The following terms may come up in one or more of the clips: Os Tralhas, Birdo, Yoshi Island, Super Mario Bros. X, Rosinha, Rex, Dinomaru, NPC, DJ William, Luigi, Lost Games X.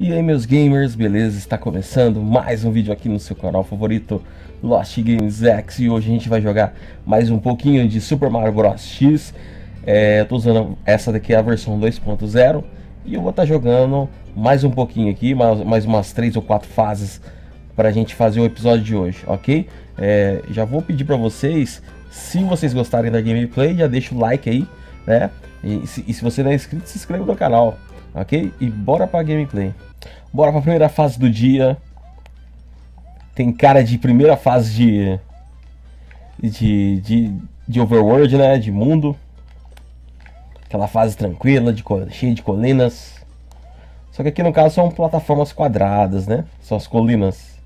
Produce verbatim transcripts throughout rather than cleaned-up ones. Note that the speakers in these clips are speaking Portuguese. E aí meus gamers, beleza? Está começando mais um vídeo aqui no seu canal favorito, Lost Games X. E hoje a gente vai jogar mais um pouquinho de Super Mario Bros. X. é, Eu estou usando essa daqui, a versão dois ponto zero. E eu vou estar tá jogando mais um pouquinho aqui, mais, mais umas três ou quatro fases para a gente fazer o episódio de hoje, ok? É, já vou pedir para vocês, se vocês gostarem da gameplay, já deixa o like aí, né? E se, e se você não é inscrito, se inscreva no canal, ok? E bora para a gameplay. Bora para a primeira fase do dia. Tem cara de primeira fase de de, de, de overworld, né? De mundo. Aquela fase tranquila, de, cheia de colinas. Só que aqui no caso são plataformas quadradas, né? São as colinas.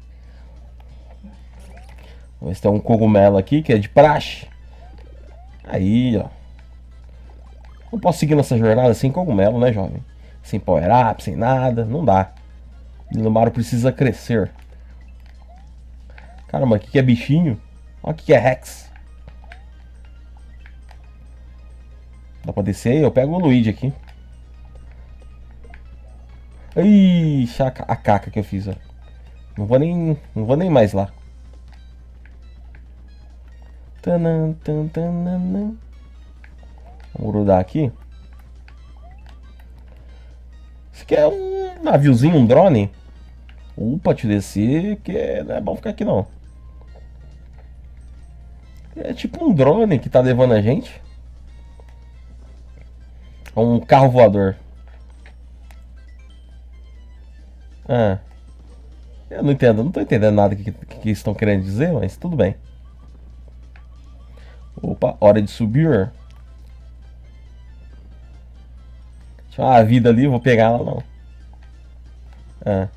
Vamos ver, tem um cogumelo aqui que é de praxe. Aí, ó. Não posso seguir nessa jornada sem cogumelo, né, jovem? Sem power-up, sem nada, não dá. Dinomaru precisa crescer. Caramba, o que é bichinho? Olha o que é Rex. Dá pra descer aí? Eu pego o Luigi aqui. Ixi, a caca que eu fiz, ó. Não vou nem, não vou nem mais lá. Tanã, tanã, tanã. Vamos grudar aqui. Isso aqui é um naviozinho, um drone. Opa, te descer, que não é bom ficar aqui não. É tipo um drone que tá levando a gente. É um carro voador. Ah, eu não entendo, não tô entendendo nada que, que estão querendo dizer, mas tudo bem. Opa, hora de subir. Tinha uma vida ali, vou pegar ela não. Ah.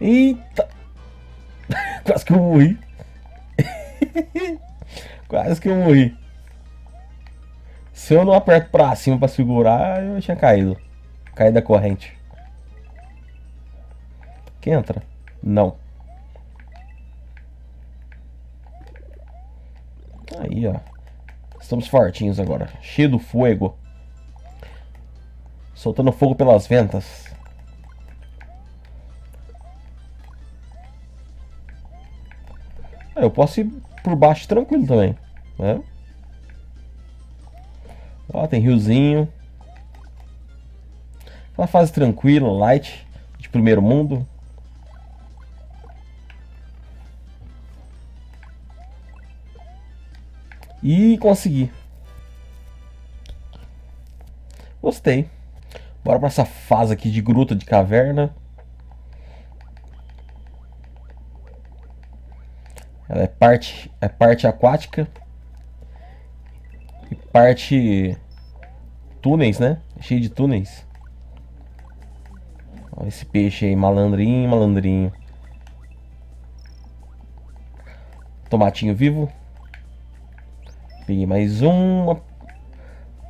Eita! Quase que eu morri. Quase que eu morri. Se eu não aperto pra cima pra segurar, eu tinha caído. Caí da corrente. Quem entra? Não. Aí, ó. Estamos fortinhos agora. Cheio do fogo. Soltando fogo pelas ventas. Ah, eu posso ir por baixo tranquilo também, né? Ó, tem riozinho. Uma fase tranquila, light, de primeiro mundo. E consegui. Gostei. Bora pra essa fase aqui de gruta, de caverna. Ela é parte, é parte aquática e parte túneis, né? Cheio de túneis. Olha esse peixe aí, malandrinho, malandrinho. Tomatinho vivo. Peguei mais uma.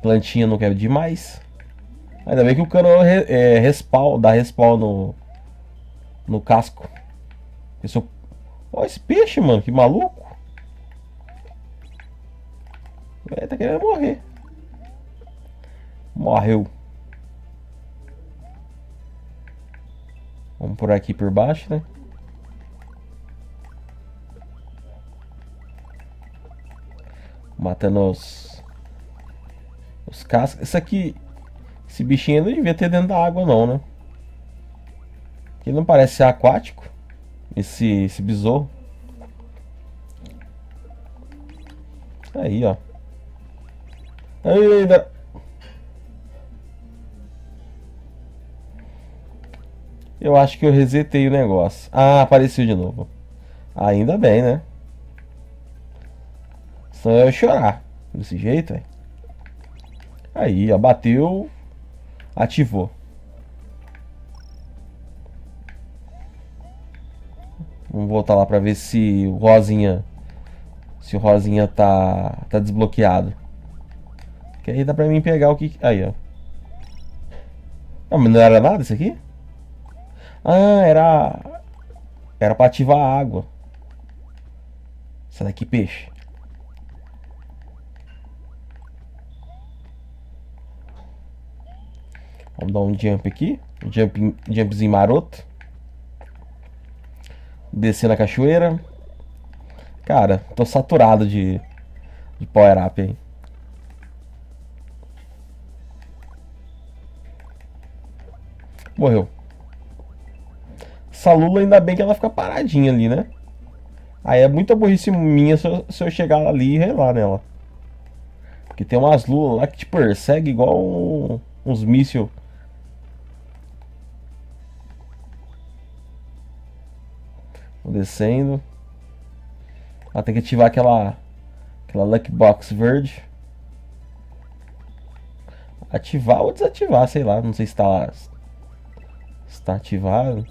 Plantinha não quero demais. Ainda bem que o cano é, respawn, dá respawn no, no casco. Eu sou... Olha esse peixe, mano, que maluco. Ele tá querendo morrer. Morreu. Vamos por aqui por baixo, né? Matando os... Os cascos. Isso aqui... Esse bichinho não devia ter dentro da água não, né? Ele não parece ser aquático. Esse, esse besouro. Aí, ó. Aí, da... Eu acho que eu resetei o negócio. Ah, apareceu de novo. Ainda bem, né? Senão eu ia chorar. Desse jeito, velho. Aí, ó. Bateu... Ativou. Vamos voltar lá para ver se o Rosinha, se o Rosinha tá tá desbloqueado. Que aí dá para mim pegar o que aí, ó. Não, mas não era nada isso aqui? Ah, era era para ativar a água. Sai daqui, peixe. Vamos dar um jump aqui. Jump, jumpzinho maroto. Descer na cachoeira. Cara, tô saturado de, de power up aí. Morreu. Essa lula, ainda bem que ela fica paradinha ali, né? Aí é muita burrice minha se eu, se eu chegar ali e relar nela. Porque tem umas lulas lá que te persegue igual um, uns míssil. Vou descendo. Ah, tem que ativar aquela, aquela Lucky Box verde. Ativar ou desativar, sei lá. Não sei se está, se tá ativado.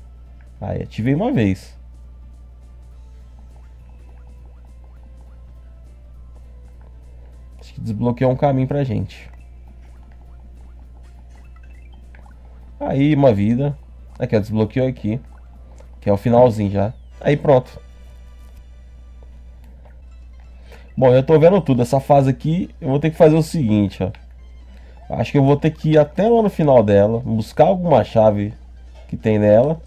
Aí, ativei uma vez. Acho que desbloqueou um caminho pra gente. Aí, uma vida. Aqui, ó, desbloqueou aqui. Que é o finalzinho já. Aí, pronto. Bom, eu tô vendo tudo. Essa fase aqui, eu vou ter que fazer o seguinte, ó. Acho que eu vou ter que ir até lá no final dela. Buscar alguma chave que tem nela.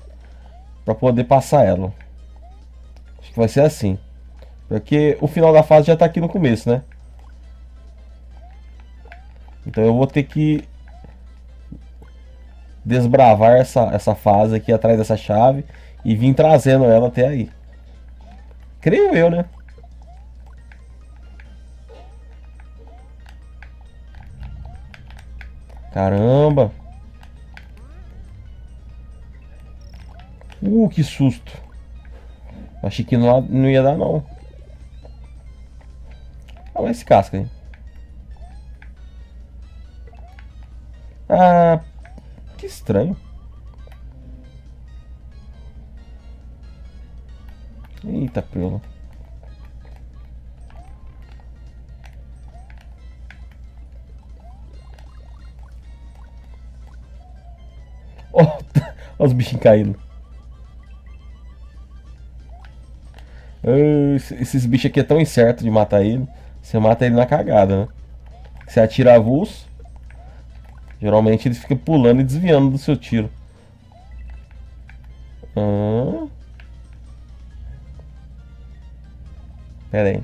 Pra poder passar ela. Acho que vai ser assim. Porque o final da fase já tá aqui no começo, né? Então eu vou ter que desbravar essa, essa fase aqui atrás dessa chave. E vim trazendo ela até aí. Creio eu, né? Caramba! Uh, que susto! Achei que não, não ia dar, não. Olha esse casca aí. Ah, que estranho. Eita, pelo. Olha os bichinhos caindo. Esses bichos aqui é tão incerto de matar ele. Você mata ele na cagada, né? Você atira avulso. Geralmente ele fica pulando e desviando do seu tiro. Ah. Pera aí.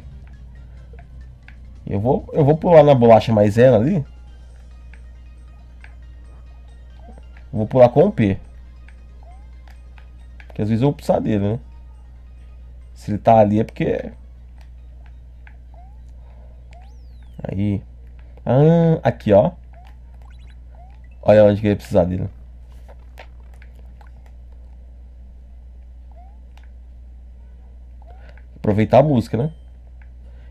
Eu vou, eu vou pular na bolacha maisena ali. Vou pular com o P. Porque às vezes eu vou precisar dele, né? Se ele tá ali é porque... Aí... Ah, aqui, ó. Olha onde que eu ia precisar dele. Aproveitar a música, né?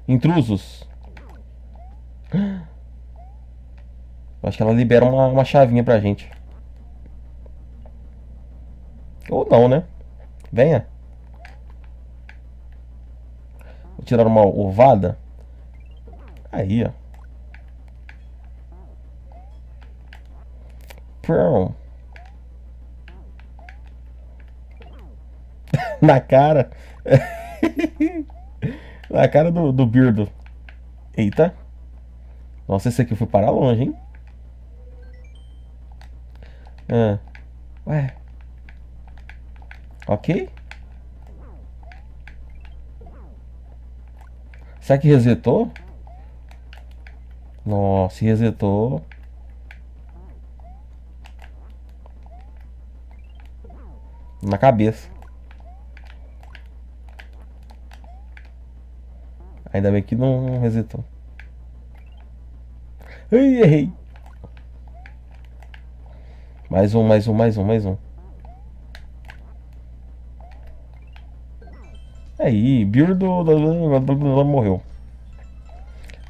Intrusos. Acho que ela libera uma, uma chavinha pra gente. Ou não, né? Venha. Vou tirar uma ovada. Aí, ó. Na cara. Na cara do, do Birdo. Eita. Nossa, esse aqui foi para longe, hein? Ah. Ué. Ok. Será que resetou? Nossa, resetou. Na cabeça. Ainda bem que não resetou. Ai, errei. Mais um, mais um, mais um, mais um. Aí, Birdo morreu.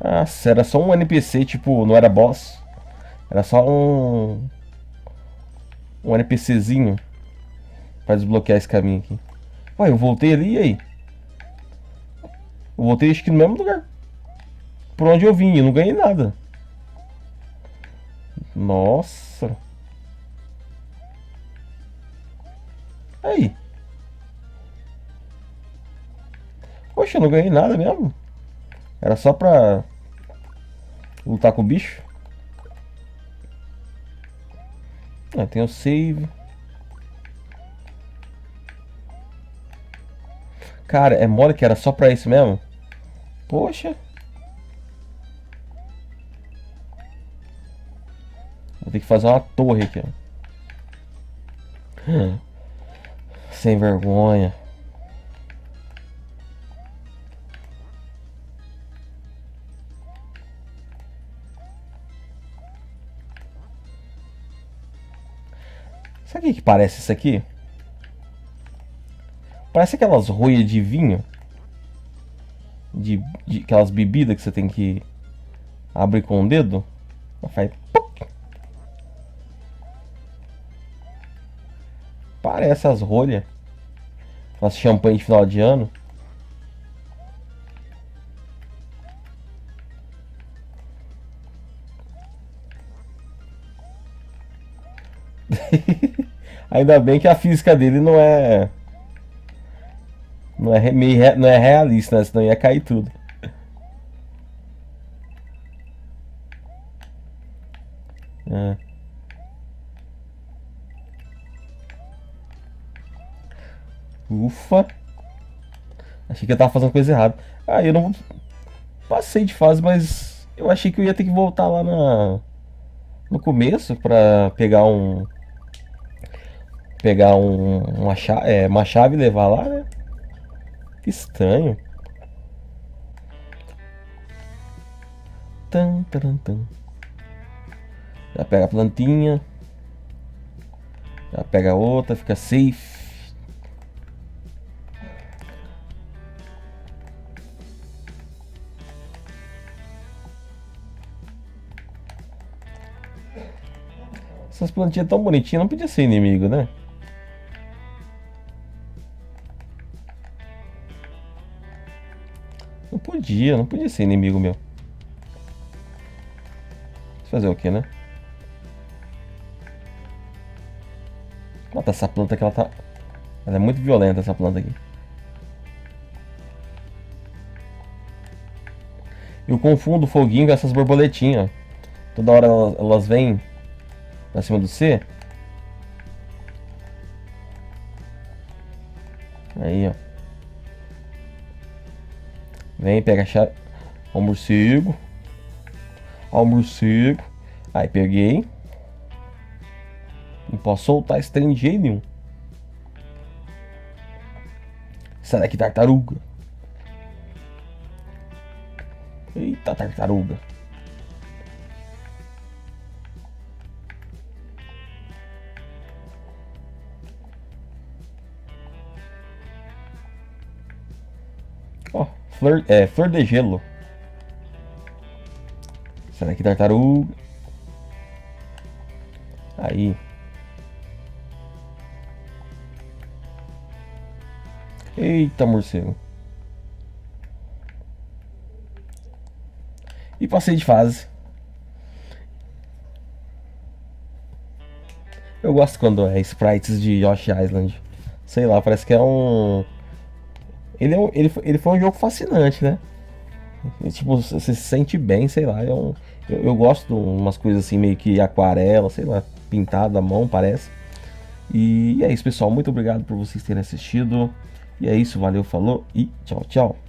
Ah, era só um N P C, tipo, não era boss. Era só um um NPCzinho pra desbloquear esse caminho aqui. Ué, eu voltei ali e aí? Eu voltei acho que no mesmo lugar. Por onde eu vim, eu não ganhei nada. Nossa. Aí. Poxa, eu não ganhei nada mesmo. Era só pra lutar com o bicho. Ah, tem o save. Cara, é mole que era só pra isso mesmo? Poxa. Vou ter que fazer uma torre aqui, ó. Sem vergonha. Sabe o que parece isso aqui? Parece aquelas rolhas de vinho. De, de aquelas bebidas que você tem que abrir com o dedo. Faz... Parece as rolhas. As champanhe de final de ano. Ainda bem que a física dele não é não é, meio, não é realista, né? Senão ia cair tudo. É. Ufa. Achei que eu tava fazendo coisa errada. Ah, eu não passei de fase, mas eu achei que eu ia ter que voltar lá na... no começo pra pegar um... Pegar um, uma, chave, é, uma chave e levar lá, né? Que estranho. Tan, tan, tan. Já pega a plantinha. Já pega a outra, fica safe. Essas plantinhas tão bonitinhas, não podia ser inimigo, né? Podia, não podia ser inimigo meu. Fazer o que, né? Mata essa planta que ela tá... Ela é muito violenta, essa planta aqui. Eu confundo o foguinho com essas borboletinhas. Toda hora elas, elas vêm pra cima do C. Aí, ó. Vem, pega a chave. Ó o morcego. Ó o morcego. Aí, peguei. Não posso soltar esse trem de jeito nenhum. Sai daqui, tartaruga. Eita, tartaruga. Flor, é, flor de gelo. Será que tartaruga? Aí. Eita, morcego. E passei de fase. Eu gosto quando é sprites de Yoshi Island. Sei lá, parece que é um... Ele, é um, ele, ele foi um jogo fascinante, né? E, tipo, você se sente bem, sei lá. É um, eu, eu gosto de umas coisas assim, meio que aquarela, sei lá, pintada à mão, parece. E é isso, pessoal. Muito obrigado por vocês terem assistido. E é isso, valeu, falou e tchau, tchau.